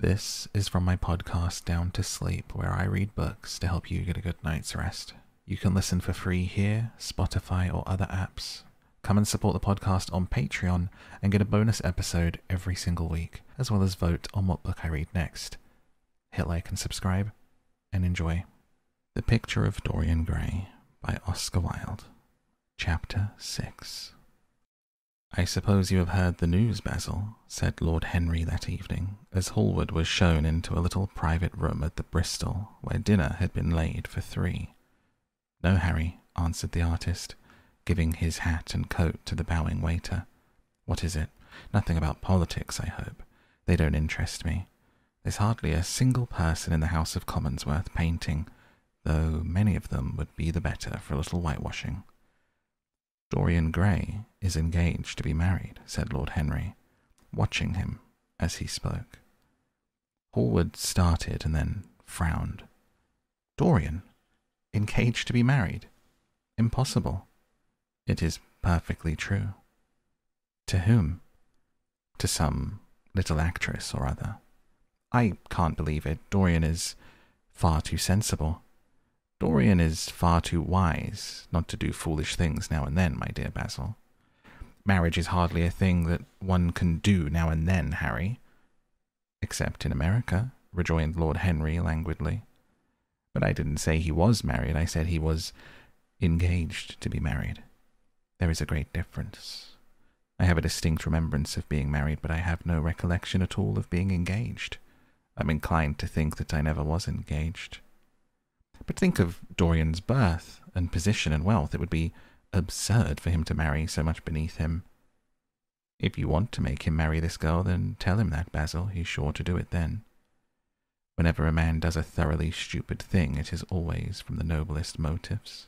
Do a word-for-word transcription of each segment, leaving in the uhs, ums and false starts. This is from my podcast, Down to Sleep, where I read books to help you get a good night's rest. You can listen for free here, Spotify, or other apps. Come and support the podcast on Patreon and get a bonus episode every single week, as well as vote on what book I read next. Hit like and subscribe, and enjoy. The Picture of Dorian Gray by Oscar Wilde. Chapter six. "I suppose you have heard the news, Basil," said Lord Henry that evening, as Hallward was shown into a little private room at the Bristol, where dinner had been laid for three. "No, Harry," answered the artist, giving his hat and coat to the bowing waiter. "What is it? Nothing about politics, I hope. They don't interest me. There's hardly a single person in the House of Commons worth painting, though many of them would be the better for a little whitewashing." "Dorian Gray is engaged to be married," said Lord Henry, watching him as he spoke. Hallward started and then frowned. "Dorian? Engaged to be married? Impossible." "It is perfectly true." "To whom?" "To some little actress or other." "I can't believe it. Dorian is far too sensible." "Dorian is far too wise not to do foolish things now and then, my dear Basil. Marriage is hardly a thing that one can do now and then, Harry." "Except in America," rejoined Lord Henry languidly. "But I didn't say he was married. I said he was engaged to be married. There is a great difference. I have a distinct remembrance of being married, but I have no recollection at all of being engaged. I'm inclined to think that I never was engaged." "But think of Dorian's birth and position and wealth. It would be absurd for him to marry so much beneath him." "If you want to make him marry this girl, then tell him that, Basil. He's sure to do it then. Whenever a man does a thoroughly stupid thing, it is always from the noblest motives."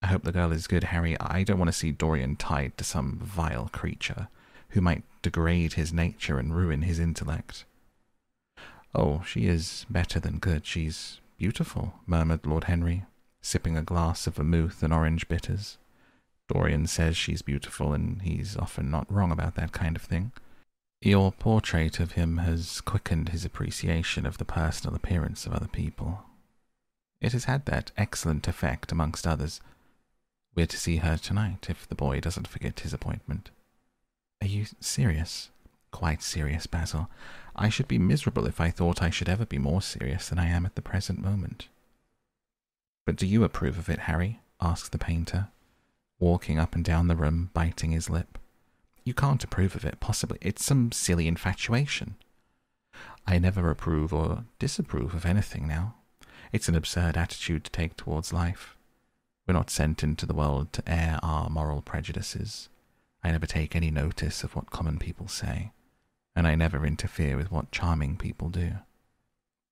"I hope the girl is good, Harry. I don't want to see Dorian tied to some vile creature who might degrade his nature and ruin his intellect." "Oh, she is better than good. She's beautiful," murmured Lord Henry, sipping a glass of vermouth and orange bitters. "Dorian says she's beautiful, and he's often not wrong about that kind of thing. Your portrait of him has quickened his appreciation of the personal appearance of other people. It has had that excellent effect amongst others. We're to see her tonight, if the boy doesn't forget his appointment." "Are you serious?" "Quite serious, Basil. I should be miserable if I thought I should ever be more serious than I am at the present moment." "But do you approve of it, Harry?" asked the painter, walking up and down the room, biting his lip. "You can't approve of it, possibly. It's some silly infatuation." "I never approve or disapprove of anything now. It's an absurd attitude to take towards life. We're not sent into the world to air our moral prejudices. I never take any notice of what common people say, and I never interfere with what charming people do.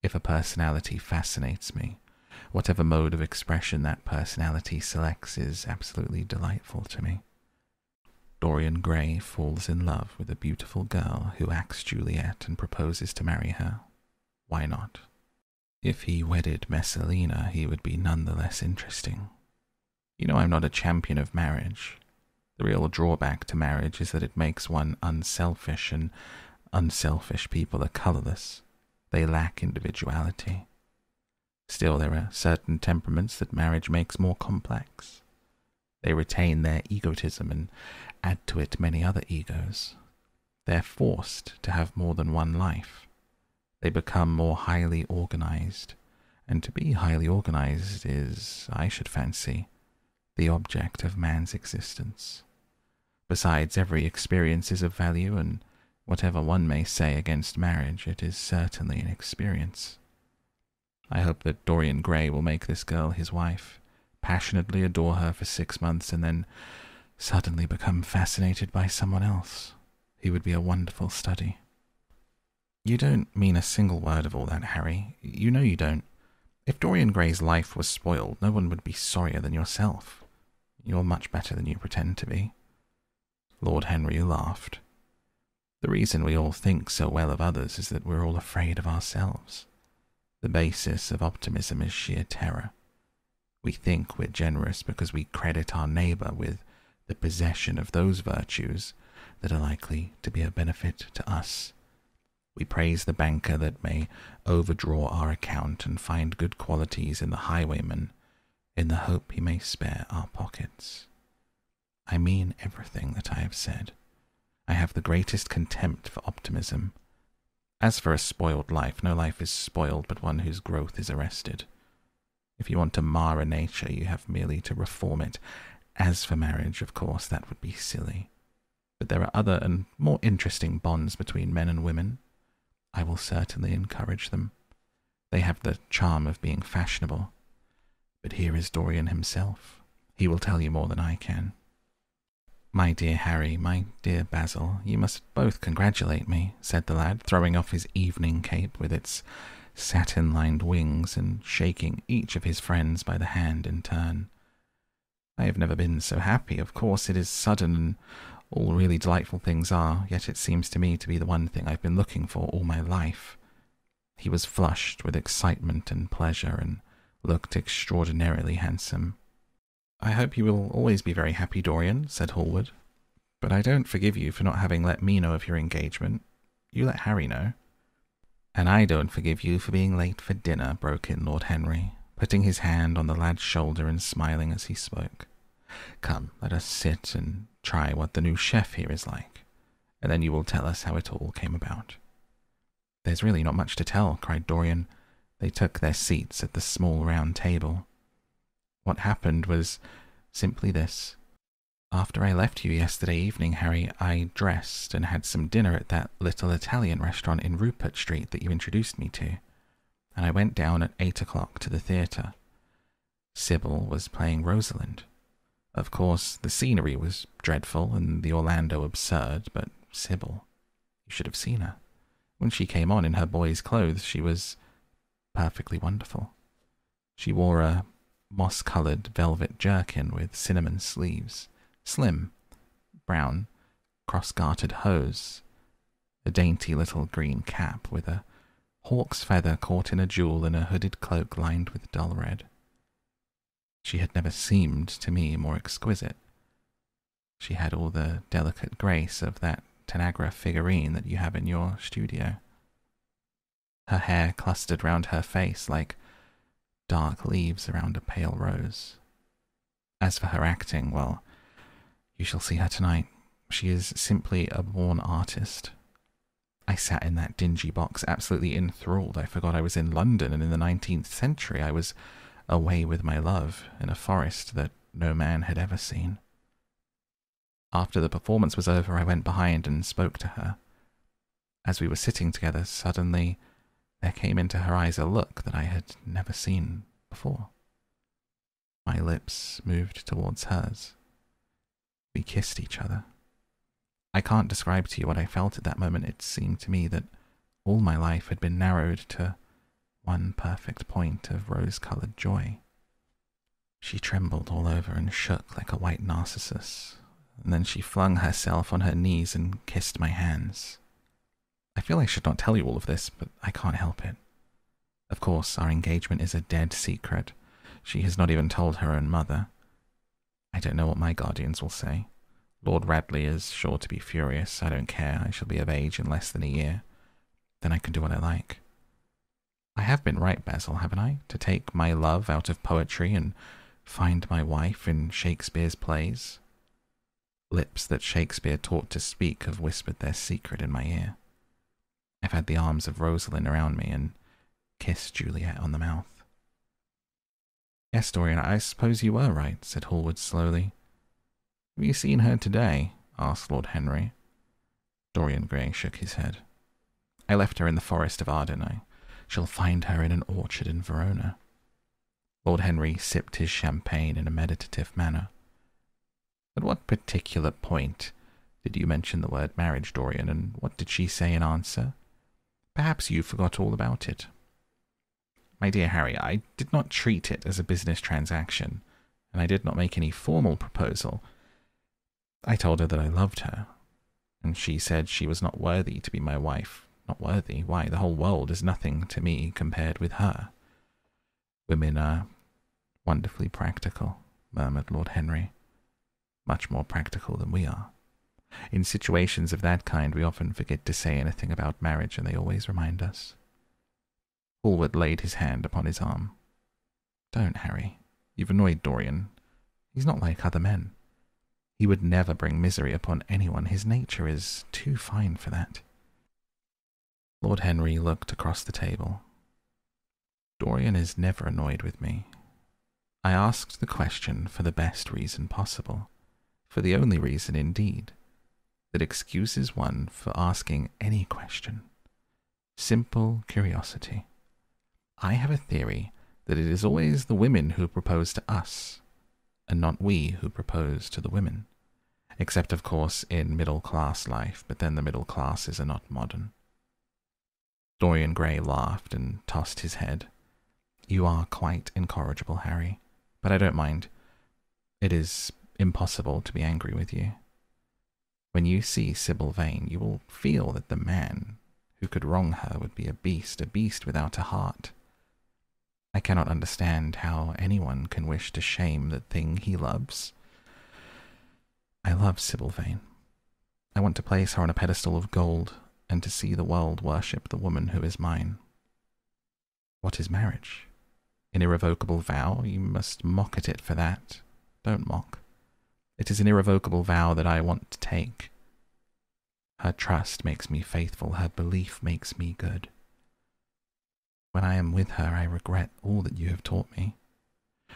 If a personality fascinates me, whatever mode of expression that personality selects is absolutely delightful to me. Dorian Gray falls in love with a beautiful girl who acts Juliet and proposes to marry her. Why not? If he wedded Messalina, he would be none the less interesting. You know, I'm not a champion of marriage. The real drawback to marriage is that it makes one unselfish, and unselfish people are colourless. They lack individuality. Still, there are certain temperaments that marriage makes more complex. They retain their egotism and add to it many other egos. They're forced to have more than one life. They become more highly organised, and to be highly organised is, I should fancy, the object of man's existence. Besides, every experience is of value, and whatever one may say against marriage, it is certainly an experience. I hope that Dorian Gray will make this girl his wife, passionately adore her for six months, and then suddenly become fascinated by someone else. He would be a wonderful study." "You don't mean a single word of all that, Harry. You know you don't. If Dorian Gray's life was spoiled, no one would be sorrier than yourself. You're much better than you pretend to be." Lord Henry laughed. "The reason we all think so well of others is that we're all afraid of ourselves. The basis of optimism is sheer terror. We think we're generous because we credit our neighbour with the possession of those virtues that are likely to be a benefit to us. We praise the banker that may overdraw our account and find good qualities in the highwayman, in the hope he may spare our pockets. I mean everything that I have said. I have the greatest contempt for optimism. As for a spoiled life, no life is spoiled but one whose growth is arrested. If you want to mar a nature, you have merely to reform it. As for marriage, of course, that would be silly. But there are other and more interesting bonds between men and women. I will certainly encourage them. They have the charm of being fashionable. But here is Dorian himself. He will tell you more than I can. My dear Harry, my dear Basil, you must both congratulate me, said the lad, throwing off his evening cape with its satin-lined wings and shaking each of his friends by the hand in turn. I have never been so happy. Of course, it is sudden, and all really delightful things are, yet it seems to me to be the one thing I've been looking for all my life. He was flushed with excitement and pleasure, and looked extraordinarily handsome. I hope you will always be very happy, Dorian, said Hallward. But I don't forgive you for not having let me know of your engagement. You let Harry know. And I don't forgive you for being late for dinner, broke in Lord Henry, putting his hand on the lad's shoulder and smiling as he spoke. Come, let us sit and try what the new chef here is like, and then you will tell us how it all came about. There's really not much to tell, cried Dorian. They took their seats at the small round table. What happened was simply this. After I left you yesterday evening, Harry, I dressed and had some dinner at that little Italian restaurant in Rupert Street that you introduced me to, and I went down at eight o'clock to the theatre. Sybil was playing Rosalind. Of course, the scenery was dreadful and the Orlando absurd, but Sybil, you should have seen her. When she came on in her boy's clothes, she was perfectly wonderful. She wore a moss-coloured velvet jerkin with cinnamon sleeves, slim, brown, cross-gartered hose, a dainty little green cap with a hawk's feather caught in a jewel and a hooded cloak lined with dull red. She had never seemed to me more exquisite. She had all the delicate grace of that Tanagra figurine that you have in your studio. Her hair clustered round her face like dark leaves around a pale rose. As for her acting, well, you shall see her tonight. She is simply a born artist. I sat in that dingy box, absolutely enthralled. I forgot I was in London, and in the nineteenth century I was away with my love in a forest that no man had ever seen. After the performance was over, I went behind and spoke to her. As we were sitting together, suddenly there came into her eyes a look that I had never seen before. My lips moved towards hers. We kissed each other. I can't describe to you what I felt at that moment. It seemed to me that all my life had been narrowed to one perfect point of rose-coloured joy. She trembled all over and shook like a white narcissus, and then she flung herself on her knees and kissed my hands. I feel I should not tell you all of this, but I can't help it. Of course, our engagement is a dead secret. She has not even told her own mother. I don't know what my guardians will say. Lord Radley is sure to be furious. I don't care. I shall be of age in less than a year. Then I can do what I like. I have been right, Basil, haven't I, to take my love out of poetry and find my wife in Shakespeare's plays? Lips that Shakespeare taught to speak have whispered their secret in my ear. I've had the arms of Rosalind around me and kissed Juliet on the mouth. Yes, Dorian, I suppose you were right, said Hallward slowly. Have you seen her today? Asked Lord Henry. Dorian Gray shook his head. I left her in the forest of Arden. I shall find her in an orchard in Verona. Lord Henry sipped his champagne in a meditative manner. At what particular point did you mention the word marriage, Dorian, and what did she say in answer? Perhaps you forgot all about it. My dear Harry, I did not treat it as a business transaction, and I did not make any formal proposal. I told her that I loved her, and she said she was not worthy to be my wife. Not worthy? Why, the whole world is nothing to me compared with her. Women are wonderfully practical, murmured Lord Henry. Much more practical than we are. In situations of that kind, we often forget to say anything about marriage, and they always remind us. Hallward laid his hand upon his arm. Don't, Harry. You've annoyed Dorian. He's not like other men. He would never bring misery upon anyone. His nature is too fine for that. Lord Henry looked across the table. Dorian is never annoyed with me. I asked the question for the best reason possible, for the only reason indeed, that excuses one for asking any question. Simple curiosity. I have a theory that it is always the women who propose to us, and not we who propose to the women, except, of course, in middle-class life, but then the middle classes are not modern. Dorian Gray laughed and tossed his head. You are quite incorrigible, Harry, but I don't mind. It is impossible to be angry with you. When you see Sybil Vane, you will feel that the man who could wrong her would be a beast, a beast without a heart. I cannot understand how anyone can wish to shame the thing he loves. I love Sybil Vane. I want to place her on a pedestal of gold, and to see the world worship the woman who is mine. What is marriage? An irrevocable vow? You must mock at it for that. Don't mock. It is an irrevocable vow that I want to take. Her trust makes me faithful. Her belief makes me good. When I am with her, I regret all that you have taught me.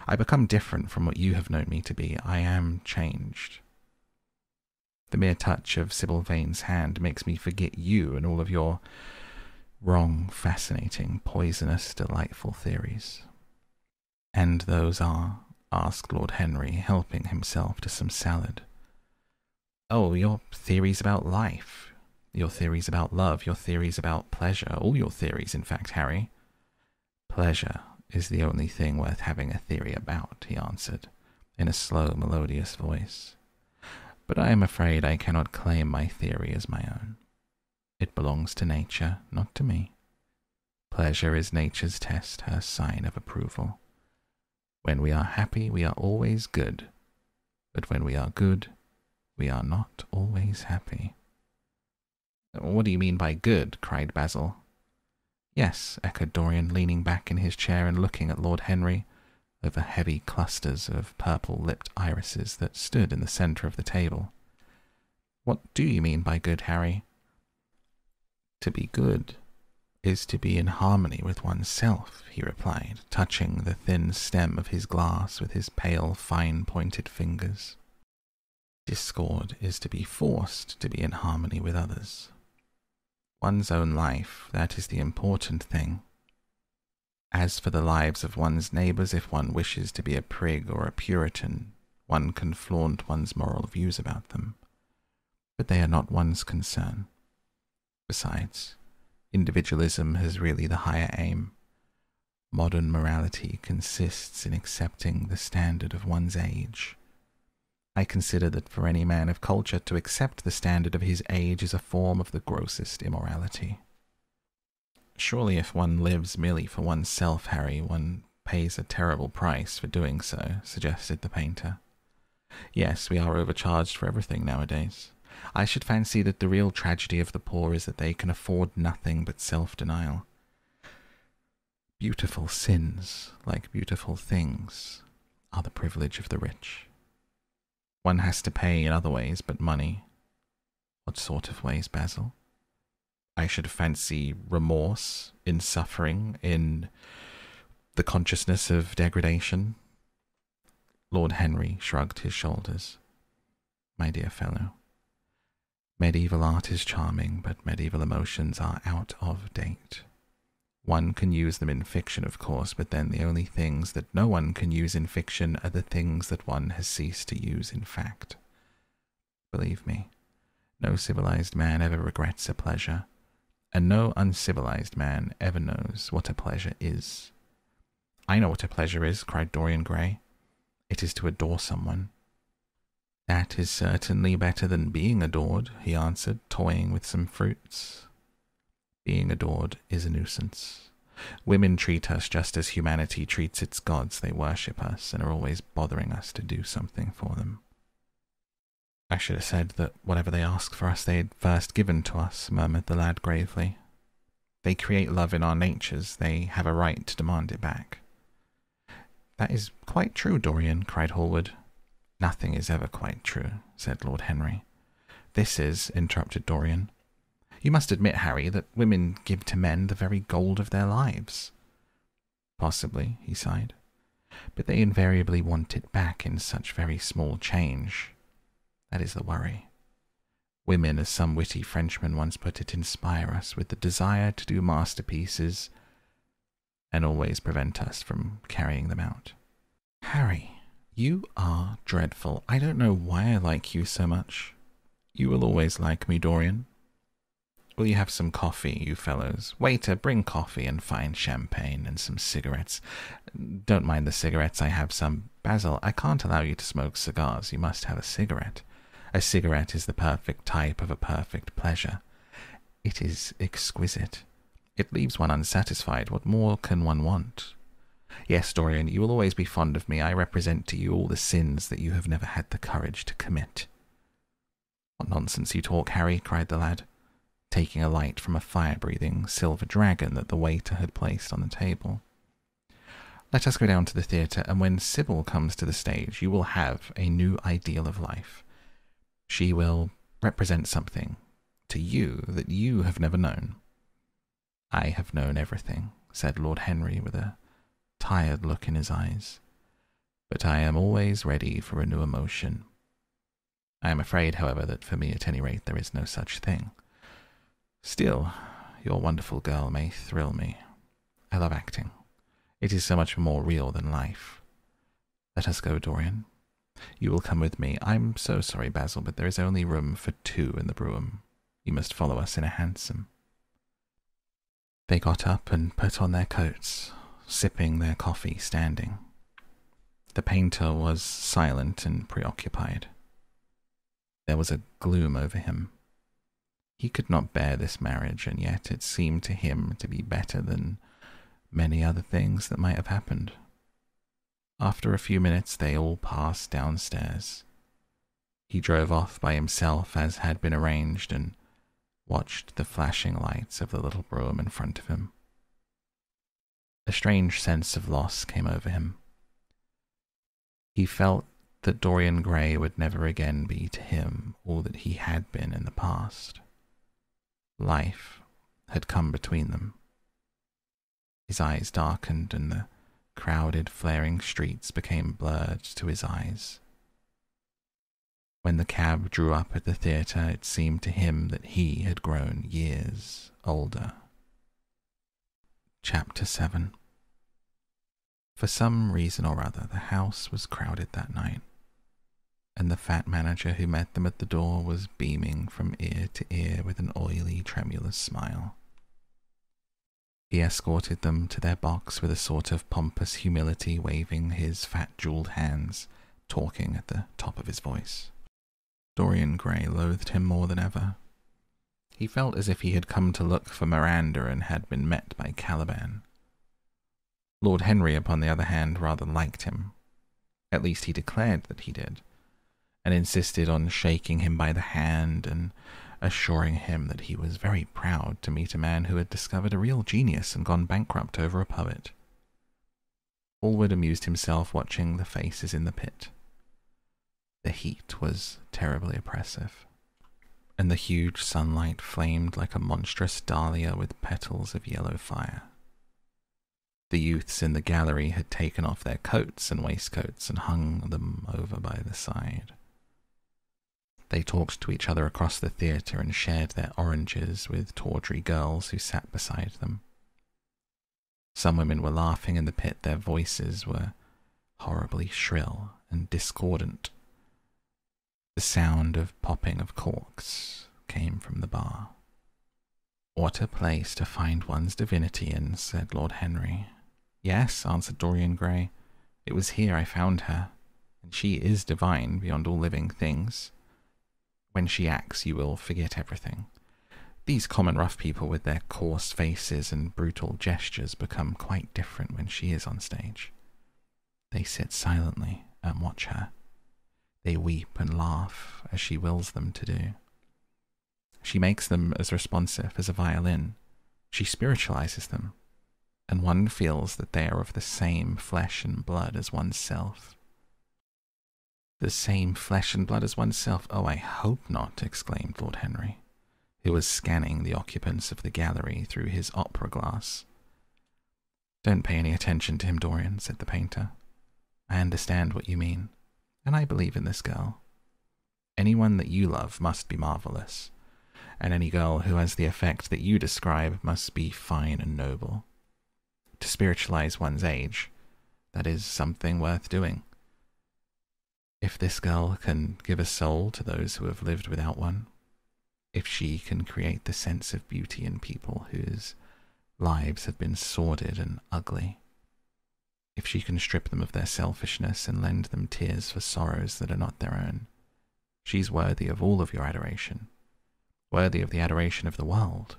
I become different from what you have known me to be. I am changed. The mere touch of Sybil Vane's hand makes me forget you and all of your wrong, fascinating, poisonous, delightful theories. And those are? Asked Lord Henry, helping himself to some salad. Oh, your theories about life, your theories about love, your theories about pleasure, all your theories, in fact, Harry. Pleasure is the only thing worth having a theory about, he answered, in a slow, melodious voice. But I am afraid I cannot claim my theory as my own. It belongs to nature, not to me. Pleasure is nature's test, her sign of approval. When we are happy, we are always good, but when we are good, we are not always happy. What do you mean by good? Cried Basil. Yes, echoed Dorian, leaning back in his chair and looking at Lord Henry over heavy clusters of purple-lipped irises that stood in the centre of the table. What do you mean by good, Harry? To be good is to be in harmony with oneself, he replied, touching the thin stem of his glass with his pale, fine-pointed fingers. Discord is to be forced to be in harmony with others. One's own life, that is the important thing. As for the lives of one's neighbours, if one wishes to be a prig or a Puritan, one can flaunt one's moral views about them, but they are not one's concern. Besides, individualism has really the higher aim. Modern morality consists in accepting the standard of one's age. I consider that for any man of culture to accept the standard of his age is a form of the grossest immorality. Surely if one lives merely for oneself, Harry, one pays a terrible price for doing so, suggested the painter. Yes, we are overcharged for everything nowadays. I should fancy that the real tragedy of the poor is that they can afford nothing but self-denial. Beautiful sins, like beautiful things, are the privilege of the rich. One has to pay in other ways but money. What sort of ways, Basil? I should fancy remorse, in suffering, in the consciousness of degradation. Lord Henry shrugged his shoulders. My dear fellow, medieval art is charming, but medieval emotions are out of date. One can use them in fiction, of course, but then the only things that no one can use in fiction are the things that one has ceased to use in fact. Believe me, no civilized man ever regrets a pleasure. And no uncivilized man ever knows what a pleasure is. I know what a pleasure is, cried Dorian Gray. It is to adore someone. That is certainly better than being adored, he answered, toying with some fruits. Being adored is a nuisance. Women treat us just as humanity treats its gods. They worship us and are always bothering us to do something for them. I should have said that whatever they asked for us they had first given to us, murmured the lad gravely. They create love in our natures, they have a right to demand it back. That is quite true, Dorian, cried Hallward. Nothing is ever quite true, said Lord Henry. This is, interrupted Dorian. You must admit, Harry, that women give to men the very gold of their lives. Possibly, he sighed, but they invariably want it back in such very small change. That is the worry. Women, as some witty Frenchman once put it, inspire us with the desire to do masterpieces and always prevent us from carrying them out. Harry, you are dreadful. I don't know why I like you so much. You will always like me, Dorian. Will you have some coffee, you fellows? Waiter, bring coffee and fine champagne and some cigarettes. Don't mind the cigarettes, I have some. Basil, I can't allow you to smoke cigars. You must have a cigarette. A cigarette is the perfect type of a perfect pleasure. It is exquisite. It leaves one unsatisfied. What more can one want? Yes, Dorian, you will always be fond of me. I represent to you all the sins that you have never had the courage to commit. What nonsense you talk, Harry, cried the lad, taking a light from a fire-breathing silver dragon that the waiter had placed on the table. Let us go down to the theatre, and when Sybil comes to the stage, you will have a new ideal of life. She will represent something to you that you have never known. I have known everything, said Lord Henry with a tired look in his eyes, but I am always ready for a new emotion. I am afraid, however, that for me at any rate there is no such thing. Still, your wonderful girl may thrill me. I love acting. It is so much more real than life. Let us go, Dorian. You will come with me. I'm so sorry, Basil, but there is only room for two in the brougham. You must follow us in a hansom. They got up and put on their coats, sipping their coffee standing. The painter was silent and preoccupied. There was a gloom over him. He could not bear this marriage, and yet it seemed to him to be better than many other things that might have happened. After a few minutes they all passed downstairs. He drove off by himself as had been arranged, and watched the flashing lights of the little brougham in front of him. A strange sense of loss came over him. He felt that Dorian Gray would never again be to him all that he had been in the past. Life had come between them. His eyes darkened, and the crowded, flaring streets became blurred to his eyes. When the cab drew up at the theatre, it seemed to him that he had grown years older. Chapter seven. For some reason or other, the house was crowded that night, and the fat manager who met them at the door was beaming from ear to ear with an oily, tremulous smile. He escorted them to their box with a sort of pompous humility, waving his fat jewelled hands, talking at the top of his voice. Dorian Gray loathed him more than ever. He felt as if he had come to look for Miranda and had been met by Caliban. Lord Henry, upon the other hand, rather liked him. At least he declared that he did, and insisted on shaking him by the hand and assuring him that he was very proud to meet a man who had discovered a real genius and gone bankrupt over a poet. Hallward amused himself watching the faces in the pit. The heat was terribly oppressive, and the huge sunlight flamed like a monstrous dahlia with petals of yellow fire. The youths in the gallery had taken off their coats and waistcoats and hung them over by the side. They talked to each other across the theatre and shared their oranges with tawdry girls who sat beside them. Some women were laughing in the pit. Their voices were horribly shrill and discordant. The sound of popping of corks came from the bar. What a place to find one's divinity in, said Lord Henry. Yes, answered Dorian Gray. It was here I found her, and she is divine beyond all living things. When she acts, you will forget everything. These common rough people with their coarse faces and brutal gestures become quite different when she is on stage. They sit silently and watch her. They weep and laugh as she wills them to do. She makes them as responsive as a violin. She spiritualizes them, and one feels that they are of the same flesh and blood as oneself. The same flesh and blood as oneself? Oh, I hope not, exclaimed Lord Henry, who was scanning the occupants of the gallery through his opera glass. Don't pay any attention to him, Dorian, said the painter. I understand what you mean, and I believe in this girl. Anyone that you love must be marvellous, and any girl who has the effect that you describe must be fine and noble. To spiritualize one's age, that is something worth doing. If this girl can give a soul to those who have lived without one, if she can create the sense of beauty in people whose lives have been sordid and ugly, if she can strip them of their selfishness and lend them tears for sorrows that are not their own, she's worthy of all of your adoration, worthy of the adoration of the world.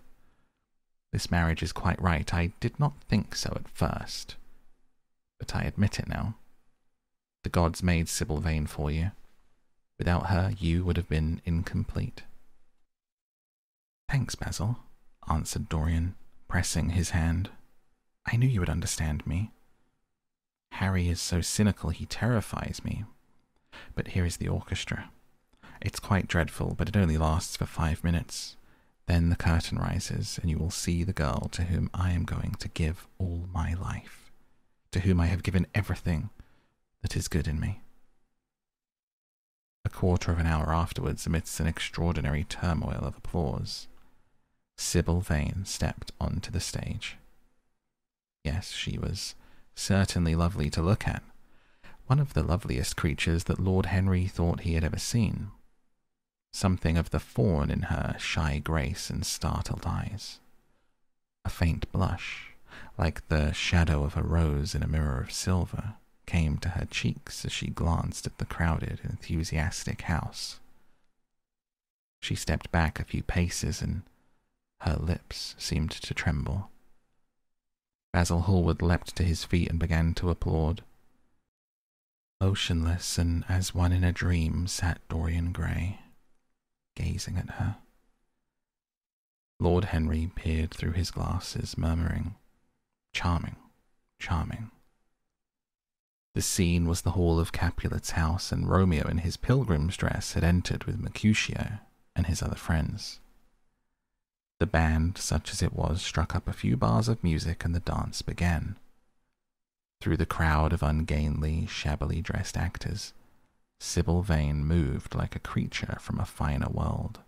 This marriage is quite right. I did not think so at first, but I admit it now. The gods made Sybil Vane for you. Without her, you would have been incomplete. Thanks, Basil, answered Dorian, pressing his hand. I knew you would understand me. Harry is so cynical he terrifies me. But here is the orchestra. It's quite dreadful, but it only lasts for five minutes. Then the curtain rises, and you will see the girl to whom I am going to give all my life, to whom I have given everything that is good in me. A quarter of an hour afterwards, amidst an extraordinary turmoil of applause, Sybil Vane stepped onto the stage. Yes, she was certainly lovely to look at, one of the loveliest creatures that Lord Henry thought he had ever seen. Something of the fawn in her shy grace and startled eyes. A faint blush, like the shadow of a rose in a mirror of silver, came to her cheeks as she glanced at the crowded, enthusiastic house. She stepped back a few paces, and her lips seemed to tremble. Basil Hallward leapt to his feet and began to applaud. Motionless and as one in a dream sat Dorian Gray, gazing at her. Lord Henry peered through his glasses, murmuring, Charming, charming. The scene was the hall of Capulet's house, and Romeo in his pilgrim's dress had entered with Mercutio and his other friends. The band, such as it was, struck up a few bars of music, and the dance began. Through the crowd of ungainly, shabbily dressed actors, Sybil Vane moved like a creature from a finer world.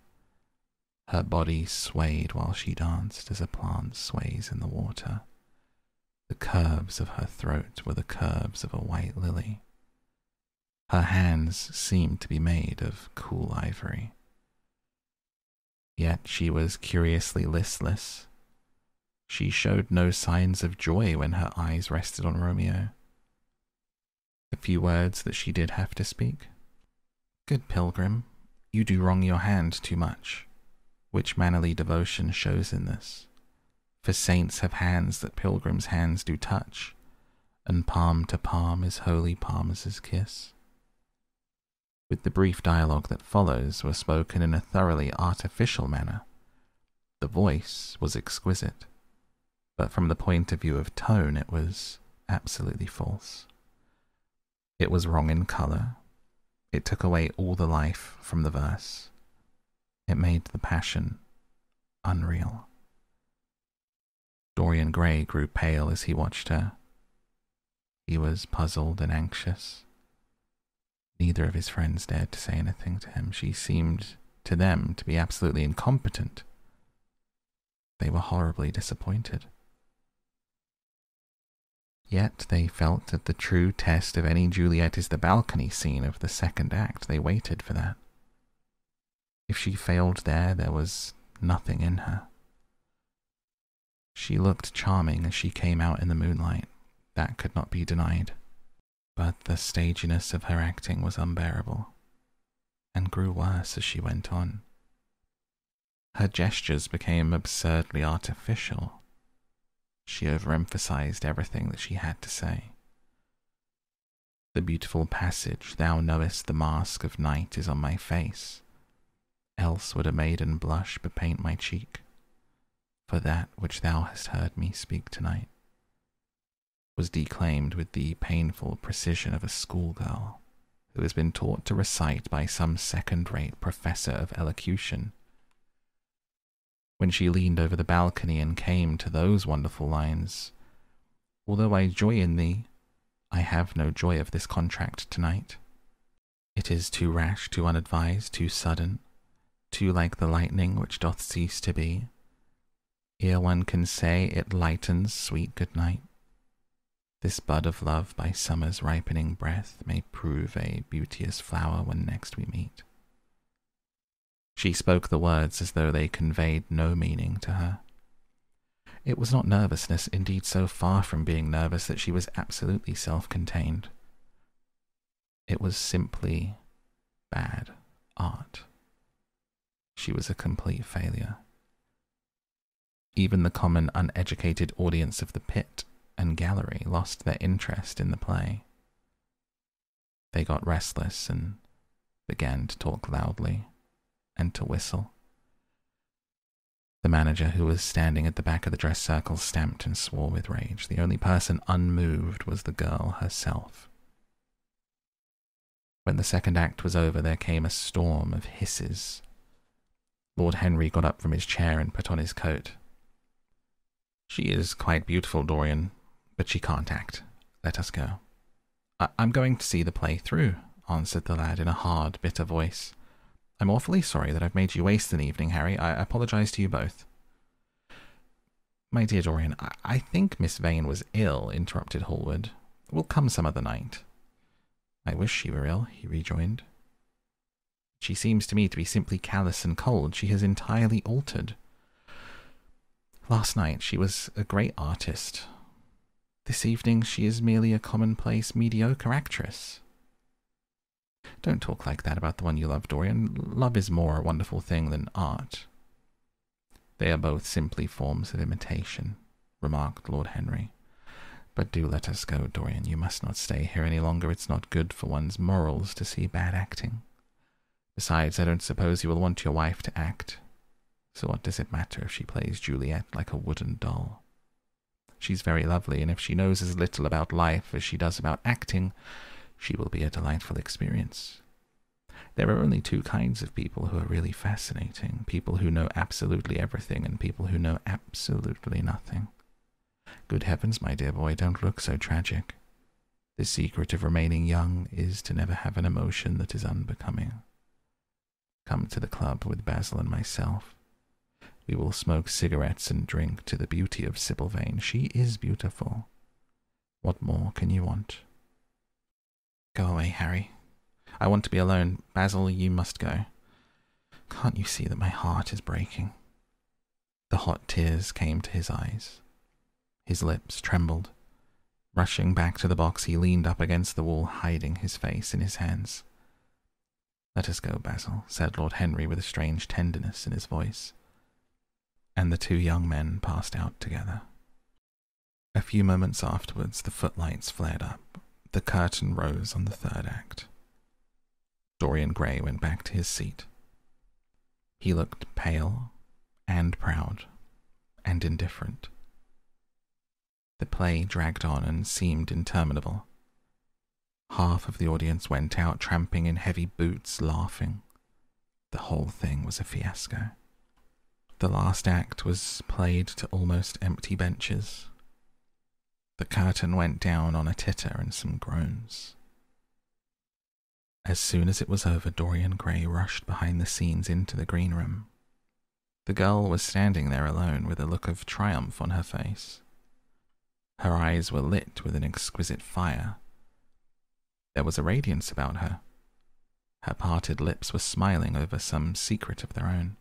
Her body swayed while she danced as a plant sways in the water. The curves of her throat were the curves of a white lily. Her hands seemed to be made of cool ivory. Yet she was curiously listless. She showed no signs of joy when her eyes rested on Romeo. The few words that she did have to speak. Good pilgrim, you do wrong your hand too much. Which mannerly devotion shows in this? For saints have hands that pilgrims' hands do touch, and palm to palm is holy Palmer's kiss. With the brief dialogue that follows were spoken in a thoroughly artificial manner. The voice was exquisite, but from the point of view of tone it was absolutely false. It was wrong in colour. It took away all the life from the verse. It made the passion unreal. Dorian Gray grew pale as he watched her. He was puzzled and anxious. Neither of his friends dared to say anything to him. She seemed to them to be absolutely incompetent. They were horribly disappointed. Yet they felt that the true test of any Juliet is the balcony scene of the second act. They waited for that. If she failed there, there was nothing in her. She looked charming as she came out in the moonlight. That could not be denied. But the staginess of her acting was unbearable, and grew worse as she went on. Her gestures became absurdly artificial. She overemphasized everything that she had to say. the beautiful passage, thou knowest the mask of night is on my face, else would a maiden blush bepaint my cheek, for that which thou hast heard me speak tonight, was declaimed with the painful precision of a schoolgirl who has been taught to recite by some second-rate professor of elocution. When she leaned over the balcony and came to those wonderful lines, although I joy in thee, I have no joy of this contract tonight. It is too rash, too unadvised, too sudden, too like the lightning which doth cease to be, ere one can say it lightens sweet good night. This bud of love by summer's ripening breath may prove a beauteous flower when next we meet. She spoke the words as though they conveyed no meaning to her. It was not nervousness, indeed so far from being nervous that she was absolutely self-contained. It was simply bad art. She was a complete failure. Even the common uneducated audience of the pit and gallery lost their interest in the play. They got restless and began to talk loudly and to whistle. The manager, who was standing at the back of the dress circle, stamped and swore with rage. The only person unmoved was the girl herself. When the second act was over, there came a storm of hisses. Lord Henry got up from his chair and put on his coat. "She is quite beautiful, Dorian, but she can't act. Let us go." I I'm going to see the play through," answered the lad in a hard, bitter voice. "I'm awfully sorry that I've made you waste an evening, Harry. I apologise to you both." "My dear Dorian, I, I think Miss Vane was ill," interrupted Hallward. "We'll come some other night." "I wish she were ill," he rejoined. "She seems to me to be simply callous and cold. She has entirely altered. Last night she was a great artist. This evening she is merely a commonplace, mediocre actress." "Don't talk like that about the one you love, Dorian. Love is more a wonderful thing than art." "They are both simply forms of imitation," remarked Lord Henry. "But do let us go, Dorian. You must not stay here any longer. It's not good for one's morals to see bad acting. Besides, I don't suppose you will want your wife to act. So what does it matter if she plays Juliet like a wooden doll? She's very lovely, and if she knows as little about life as she does about acting, she will be a delightful experience. There are only two kinds of people who are really fascinating, people who know absolutely everything and people who know absolutely nothing. Good heavens, my dear boy, don't look so tragic. The secret of remaining young is to never have an emotion that is unbecoming. Come to the club with Basil and myself. We will smoke cigarettes and drink to the beauty of Sybil Vane. She is beautiful. What more can you want?" "Go away, Harry. I want to be alone. Basil, you must go. Can't you see that my heart is breaking?" The hot tears came to his eyes. His lips trembled. Rushing back to the box, he leaned up against the wall, hiding his face in his hands. "Let us go, Basil," said Lord Henry with a strange tenderness in his voice. And the two young men passed out together. A few moments afterwards, the footlights flared up. The curtain rose on the third act. Dorian Gray went back to his seat. He looked pale and proud and indifferent. The play dragged on and seemed interminable. Half of the audience went out tramping in heavy boots, laughing. The whole thing was a fiasco. The last act was played to almost empty benches. The curtain went down on a titter and some groans. As soon as it was over, Dorian Gray rushed behind the scenes into the green room. The girl was standing there alone with a look of triumph on her face. Her eyes were lit with an exquisite fire. There was a radiance about her. Her parted lips were smiling over some secret of their own.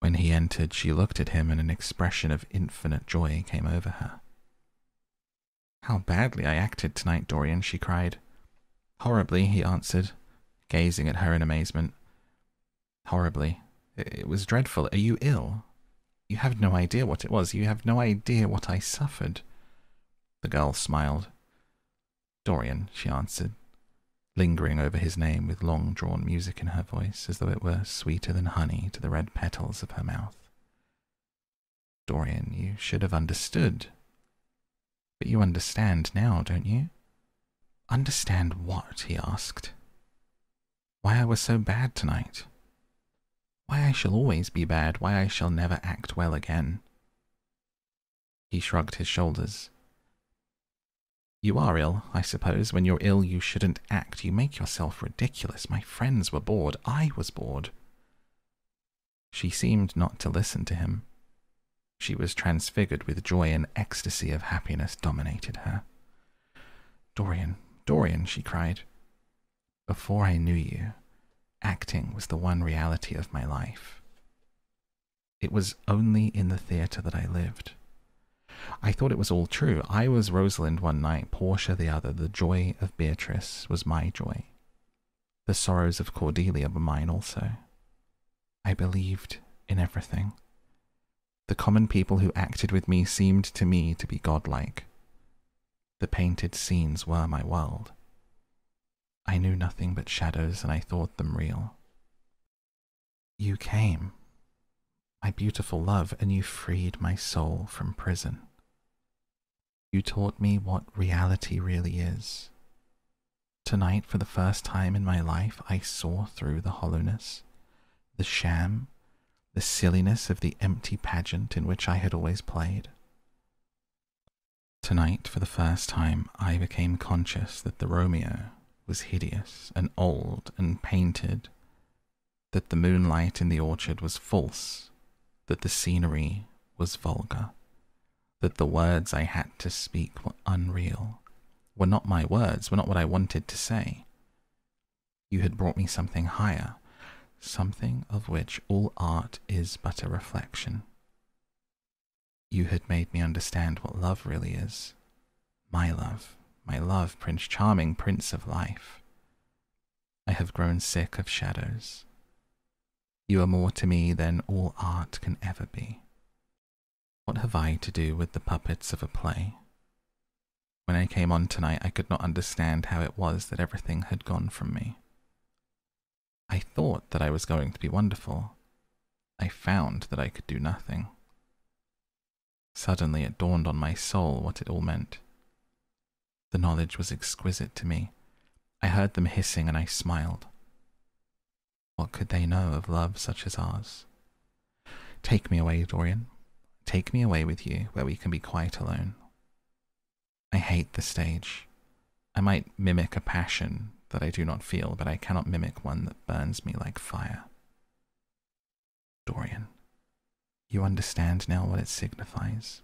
When he entered, she looked at him, and an expression of infinite joy came over her. "How badly I acted tonight, Dorian," she cried. "Horribly," he answered, gazing at her in amazement. "Horribly. It was dreadful. Are you ill? You have no idea what it was. You have no idea what I suffered." The girl smiled. "Dorian," she answered, lingering over his name with long-drawn music in her voice, as though it were sweeter than honey to the red petals of her mouth. "Dorian, you should have understood. But you understand now, don't you?" "Understand what?" he asked. "Why I was so bad tonight. Why I shall always be bad, why I shall never act well again." He shrugged his shoulders. "You are ill, I suppose. When you're ill, you shouldn't act. You make yourself ridiculous. My friends were bored. I was bored." She seemed not to listen to him. She was transfigured with joy, and ecstasy of happiness dominated her. "Dorian, Dorian," she cried. "Before I knew you, acting was the one reality of my life. It was only in the theatre that I lived. I thought it was all true. I was Rosalind one night, Portia the other. The joy of Beatrice was my joy. The sorrows of Cordelia were mine also. I believed in everything. The common people who acted with me seemed to me to be godlike. The painted scenes were my world. I knew nothing but shadows, and I thought them real. You came, my beautiful love, and you freed my soul from prison. You taught me what reality really is. Tonight, for the first time in my life, I saw through the hollowness, the sham, the silliness of the empty pageant in which I had always played. Tonight, for the first time, I became conscious that the Romeo was hideous and old and painted, that the moonlight in the orchard was false, that the scenery was vulgar, that the words I had to speak were unreal, were not my words, were not what I wanted to say. You had brought me something higher, something of which all art is but a reflection. You had made me understand what love really is. My love, my love, Prince Charming, Prince of Life. I have grown sick of shadows. You are more to me than all art can ever be. What have I to do with the puppets of a play? When I came on tonight, I could not understand how it was that everything had gone from me. I thought that I was going to be wonderful. I found that I could do nothing. Suddenly it dawned on my soul what it all meant. The knowledge was exquisite to me. I heard them hissing, and I smiled. What could they know of love such as ours? Take me away, Dorian. Take me away with you, where we can be quite alone. I hate the stage. I might mimic a passion that I do not feel, but I cannot mimic one that burns me like fire. Dorian, you understand now what it signifies.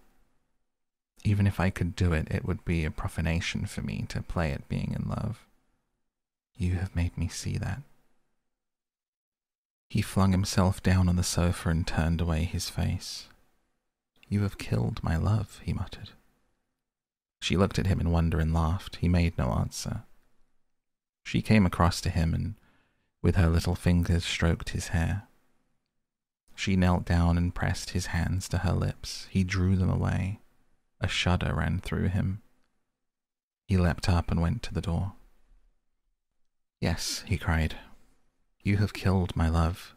Even if I could do it, it would be a profanation for me to play at being in love. You have made me see that. He flung himself down on the sofa and turned away his face. "You have killed my love," he muttered. She looked at him in wonder and laughed. He made no answer. She came across to him and, with her little fingers, stroked his hair. She knelt down and pressed his hands to her lips. He drew them away. A shudder ran through him. He leapt up and went to the door. "Yes," he cried. "You have killed my love.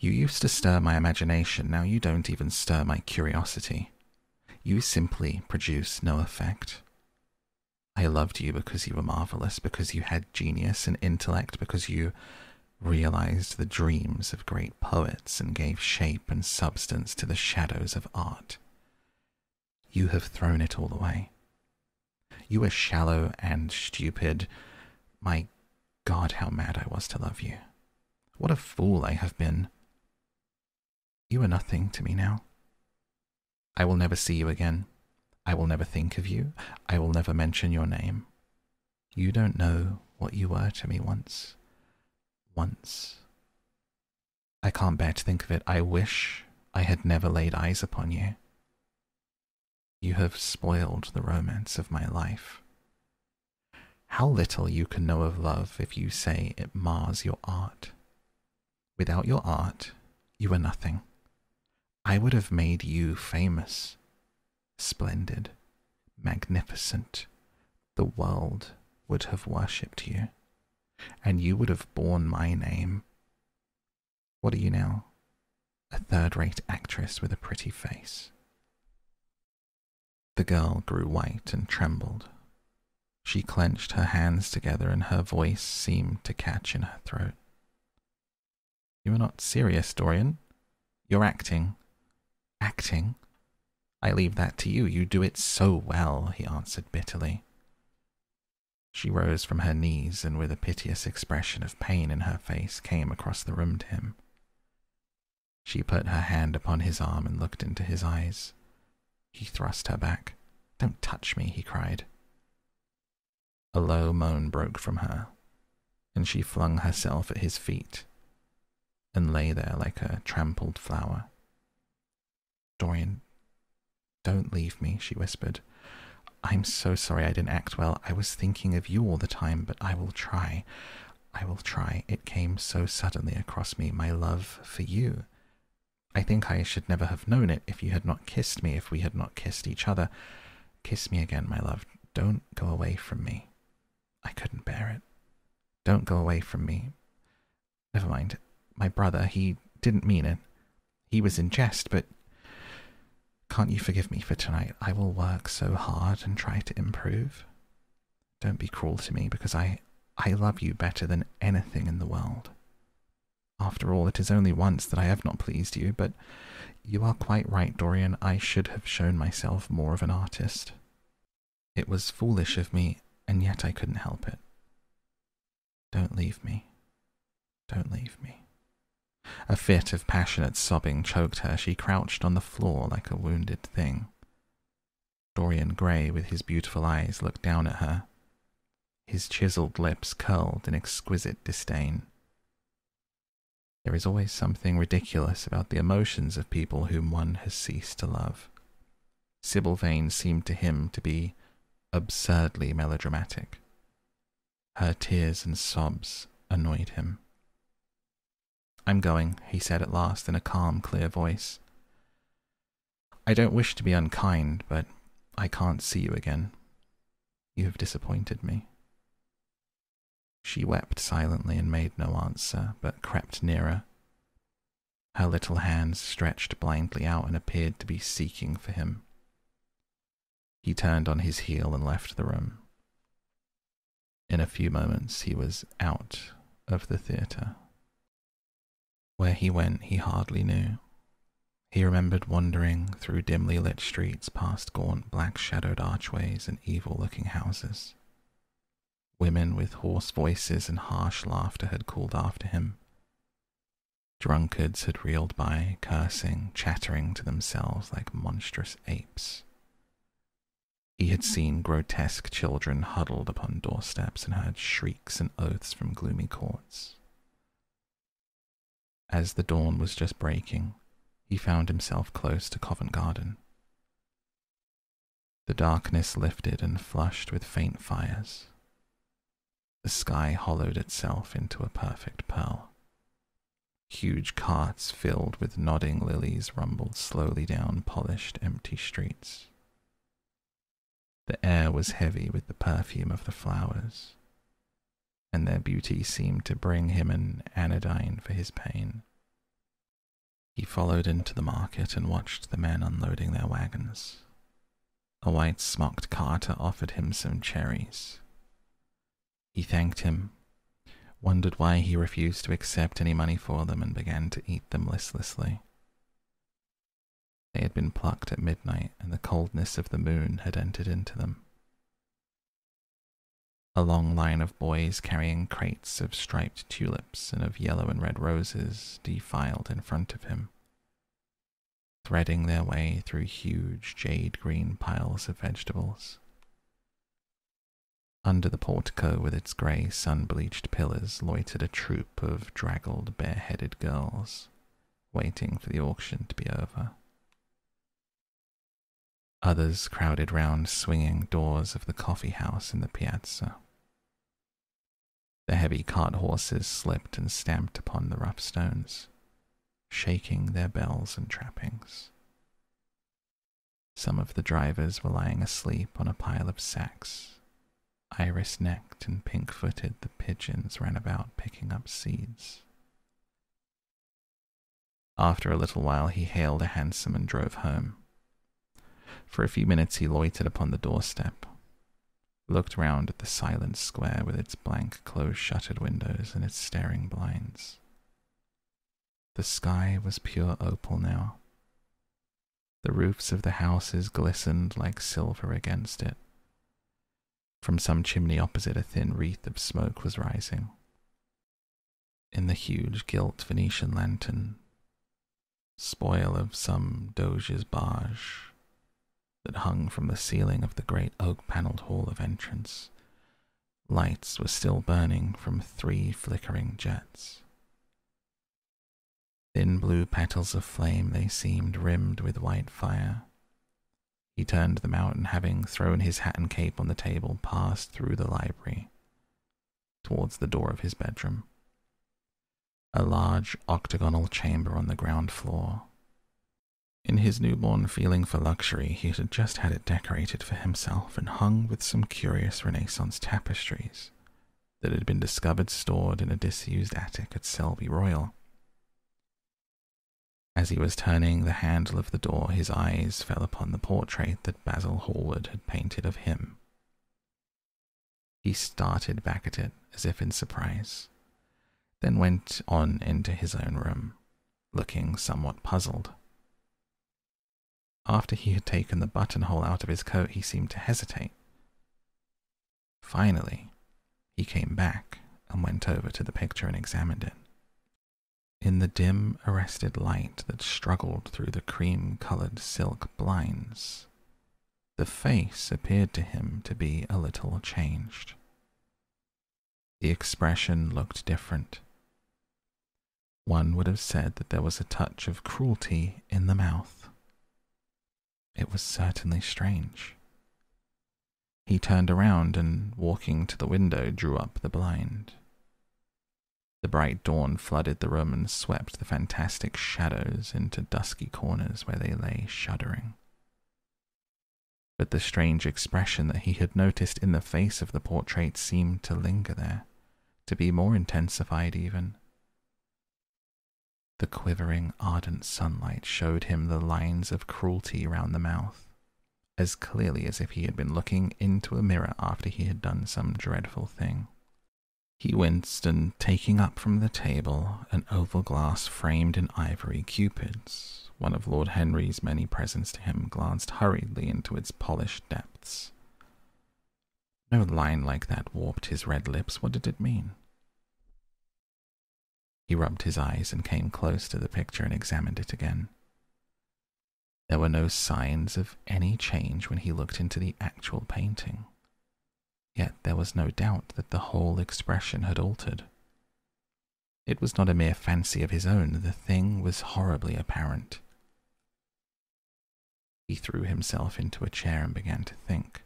You used to stir my imagination, now you don't even stir my curiosity. You simply produce no effect. I loved you because you were marvellous, because you had genius and intellect, because you realized the dreams of great poets and gave shape and substance to the shadows of art. You have thrown it all away. You were shallow and stupid. My God, how mad I was to love you. What a fool I have been. You are nothing to me now. I will never see you again. I will never think of you. I will never mention your name. You don't know what you were to me once. Once. I can't bear to think of it. I wish I had never laid eyes upon you. You have spoiled the romance of my life. How little you can know of love if you say it mars your art. Without your art, you are nothing. I would have made you famous, splendid, magnificent. The world would have worshipped you, and you would have borne my name. What are you now? A third-rate actress with a pretty face. The girl grew white and trembled. She clenched her hands together and her voice seemed to catch in her throat. You are not serious, Dorian. You're acting. Acting? I leave that to you. You do it so well, he answered bitterly. She rose from her knees and with a piteous expression of pain in her face came across the room to him. She put her hand upon his arm and looked into his eyes. He thrust her back. Don't touch me, he cried. A low moan broke from her, and she flung herself at his feet and lay there like a trampled flower. Dorian, don't leave me, she whispered. I'm so sorry I didn't act well. I was thinking of you all the time, but I will try. I will try. It came so suddenly across me, my love for you. I think I should never have known it if you had not kissed me, if we had not kissed each other. Kiss me again, my love. Don't go away from me. I couldn't bear it. Don't go away from me. Never mind. My brother, he didn't mean it. He was in jest, but... Can't you forgive me for tonight? I will work so hard and try to improve. Don't be cruel to me, because I, I love you better than anything in the world. After all, it is only once that I have not pleased you, but you are quite right, Dorian. I should have shown myself more of an artist. It was foolish of me, and yet I couldn't help it. Don't leave me. Don't leave me. A fit of passionate sobbing choked her. She crouched on the floor like a wounded thing. Dorian Gray, with his beautiful eyes, looked down at her. His chiselled lips curled in exquisite disdain. There is always something ridiculous about the emotions of people whom one has ceased to love. Sybil Vane seemed to him to be absurdly melodramatic. Her tears and sobs annoyed him. I'm going, he said at last in a calm, clear voice. I don't wish to be unkind, but I can't see you again. You have disappointed me. She wept silently and made no answer, but crept nearer. Her little hands stretched blindly out and appeared to be seeking for him. He turned on his heel and left the room. In a few moments he was out of the theatre. Where he went he hardly knew. He remembered wandering through dimly lit streets past gaunt black-shadowed archways and evil-looking houses. Women with hoarse voices and harsh laughter had called after him. Drunkards had reeled by, cursing, chattering to themselves like monstrous apes. He had seen grotesque children huddled upon doorsteps and heard shrieks and oaths from gloomy courts. As the dawn was just breaking, he found himself close to Covent Garden. The darkness lifted and flushed with faint fires. The sky hollowed itself into a perfect pearl. Huge carts filled with nodding lilies rumbled slowly down polished, empty streets. The air was heavy with the perfume of the flowers, and their beauty seemed to bring him an anodyne for his pain. He followed into the market and watched the men unloading their wagons. A white-smocked carter offered him some cherries. He thanked him, wondered why he refused to accept any money for them, and began to eat them listlessly. They had been plucked at midnight, and the coldness of the moon had entered into them. A long line of boys carrying crates of striped tulips and of yellow and red roses defiled in front of him, threading their way through huge jade-green piles of vegetables. Under the portico with its grey sun-bleached pillars loitered a troop of draggled, bare-headed girls, waiting for the auction to be over. Others crowded round swinging doors of the coffee-house in the piazza. The heavy cart-horses slipped and stamped upon the rough stones, shaking their bells and trappings. Some of the drivers were lying asleep on a pile of sacks, Iris-necked and pink-footed, the pigeons ran about picking up seeds. After a little while he hailed a hansom and drove home. For a few minutes he loitered upon the doorstep, looked round at the silent square with its blank, close-shuttered windows and its staring blinds. The sky was pure opal now. The roofs of the houses glistened like silver against it. From some chimney opposite, a thin wreath of smoke was rising. In the huge gilt Venetian lantern, spoil of some doge's barge that hung from the ceiling of the great oak-panelled hall of entrance, lights were still burning from three flickering jets. Thin blue petals of flame they seemed, rimmed with white fire. He turned them out and, having thrown his hat and cape on the table, passed through the library towards the door of his bedroom. A large octagonal chamber on the ground floor. In his newborn feeling for luxury, he had just had it decorated for himself and hung with some curious Renaissance tapestries that had been discovered stored in a disused attic at Selby Royal. As he was turning the handle of the door, his eyes fell upon the portrait that Basil Hallward had painted of him. He started back at it as if in surprise, then went on into his own room, looking somewhat puzzled. After he had taken the buttonhole out of his coat, he seemed to hesitate. Finally, he came back and went over to the picture and examined it. In the dim, arrested light that struggled through the cream-coloured silk blinds, the face appeared to him to be a little changed. The expression looked different. One would have said that there was a touch of cruelty in the mouth. It was certainly strange. He turned around and, walking to the window, drew up the blind. The bright dawn flooded the room and swept the fantastic shadows into dusky corners where they lay shuddering. But the strange expression that he had noticed in the face of the portrait seemed to linger there, to be more intensified even. The quivering, ardent sunlight showed him the lines of cruelty round the mouth, as clearly as if he had been looking into a mirror after he had done some dreadful thing. He winced, and taking up from the table an oval glass framed in ivory cupids, one of Lord Henry's many presents to him, glanced hurriedly into its polished depths. No line like that warped his red lips. What did it mean? He rubbed his eyes and came close to the picture and examined it again. There were no signs of any change when he looked into the actual painting. Yet there was no doubt that the whole expression had altered. It was not a mere fancy of his own, the thing was horribly apparent. He threw himself into a chair and began to think.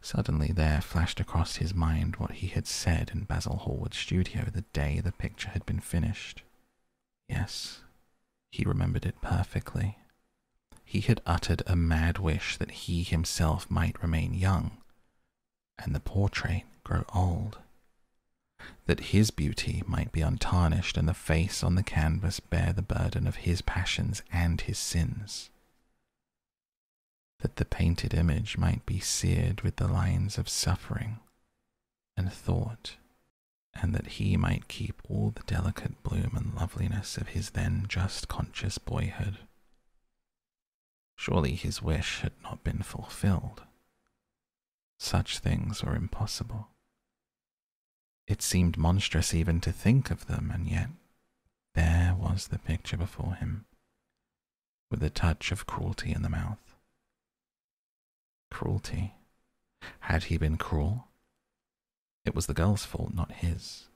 Suddenly there flashed across his mind what he had said in Basil Hallward's studio the day the picture had been finished. Yes, he remembered it perfectly. He had uttered a mad wish that he himself might remain young, and the portrait grow old, that his beauty might be untarnished and the face on the canvas bear the burden of his passions and his sins, that the painted image might be seared with the lines of suffering and thought, and that he might keep all the delicate bloom and loveliness of his then just conscious boyhood. Surely his wish had not been fulfilled. Such things were impossible. It seemed monstrous even to think of them, and yet there was the picture before him, with a touch of cruelty in the mouth. Cruelty. Had he been cruel? It was the girl's fault, not his.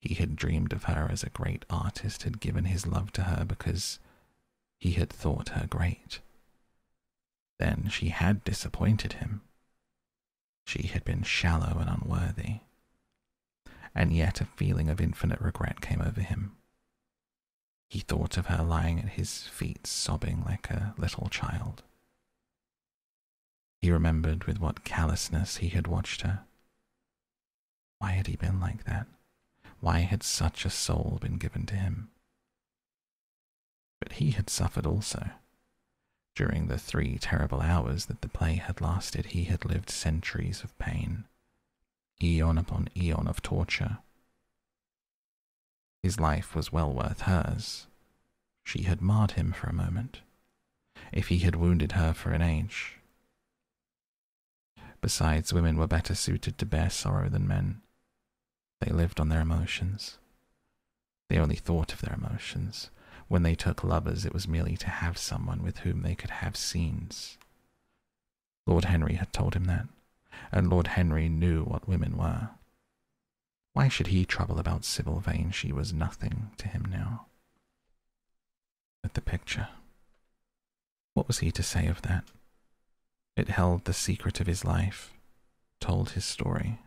He had dreamed of her as a great artist, had given his love to her because he had thought her great. Then she had disappointed him. She had been shallow and unworthy, and yet a feeling of infinite regret came over him. He thought of her lying at his feet, sobbing like a little child. He remembered with what callousness he had watched her. Why had he been like that? Why had such a soul been given to him? But he had suffered also. During the three terrible hours that the play had lasted, he had lived centuries of pain, eon upon eon of torture. His life was well worth hers. She had marred him for a moment, if he had wounded her for an age. Besides, women were better suited to bear sorrow than men. They lived on their emotions. They only thought of their emotions. When they took lovers, it was merely to have someone with whom they could have scenes. Lord Henry had told him that, and Lord Henry knew what women were. Why should he trouble about Sybil Vane? She was nothing to him now. But the picture, what was he to say of that? It held the secret of his life, told his story.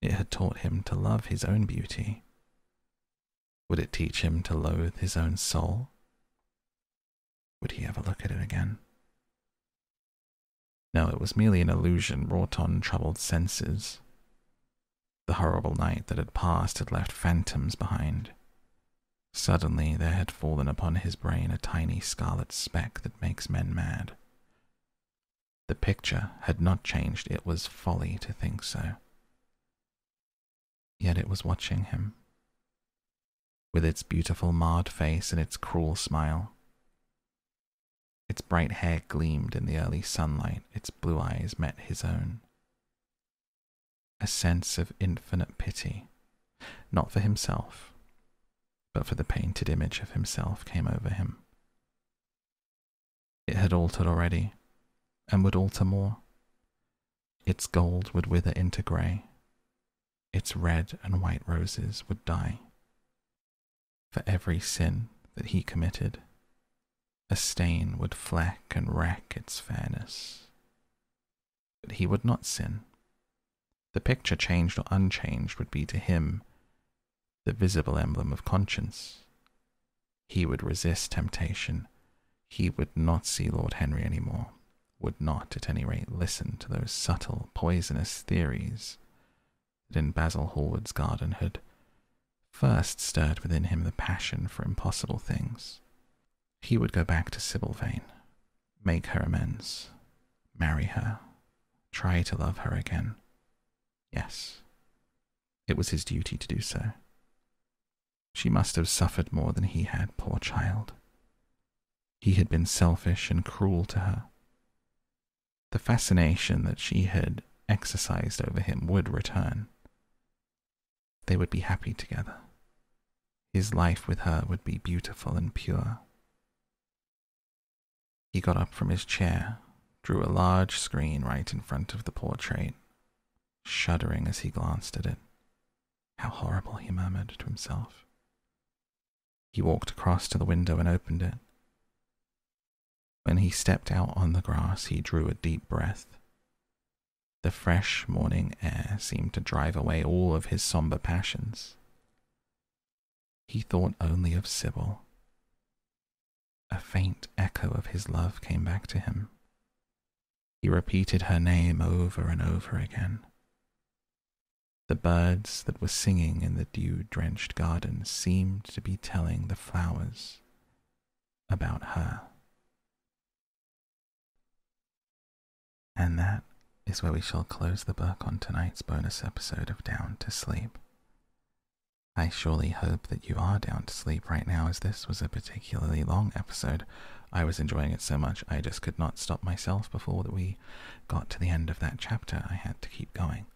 It had taught him to love his own beauty. Would it teach him to loathe his own soul? Would he ever look at it again? No, it was merely an illusion wrought on troubled senses. The horrible night that had passed had left phantoms behind. Suddenly there had fallen upon his brain a tiny scarlet speck that makes men mad. The picture had not changed. It was folly to think so. Yet it was watching him, with its beautiful marred face and its cruel smile. Its bright hair gleamed in the early sunlight, its blue eyes met his own. A sense of infinite pity, not for himself, but for the painted image of himself, came over him. It had altered already, and would alter more. Its gold would wither into grey. Its red and white roses would die. For every sin that he committed, a stain would fleck and wreck its fairness. But he would not sin. The picture, changed or unchanged, would be to him the visible emblem of conscience. He would resist temptation. He would not see Lord Henry any more, would not, at any rate, listen to those subtle, poisonous theories in Basil Hallward's garden had first stirred within him the passion for impossible things. He would go back to Sybil Vane, make her amends, marry her, try to love her again. Yes, it was his duty to do so. She must have suffered more than he had, poor child. He had been selfish and cruel to her. The fascination that she had exercised over him would return. They would be happy together. His life with her would be beautiful and pure. He got up from his chair, drew a large screen right in front of the portrait, shuddering as he glanced at it. "How horrible," he murmured to himself. He walked across to the window and opened it. When he stepped out on the grass, he drew a deep breath. The fresh morning air seemed to drive away all of his sombre passions. He thought only of Sybil. A faint echo of his love came back to him. He repeated her name over and over again. The birds that were singing in the dew-drenched garden seemed to be telling the flowers about her. And that is where we shall close the book on tonight's bonus episode of Down to Sleep. I surely hope that you are down to sleep right now, as this was a particularly long episode. I was enjoying it so much I just could not stop myself before that we got to the end of that chapter. I had to keep going.